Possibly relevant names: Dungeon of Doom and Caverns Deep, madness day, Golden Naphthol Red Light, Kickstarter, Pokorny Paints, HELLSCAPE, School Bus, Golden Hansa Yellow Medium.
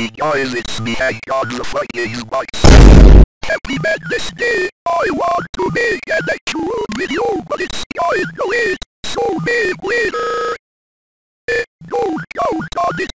enjoys its behavior on the funniest voice. Happy Madness Day! I want to make an actual video, but it's going to wait, so make later! Don't count on it!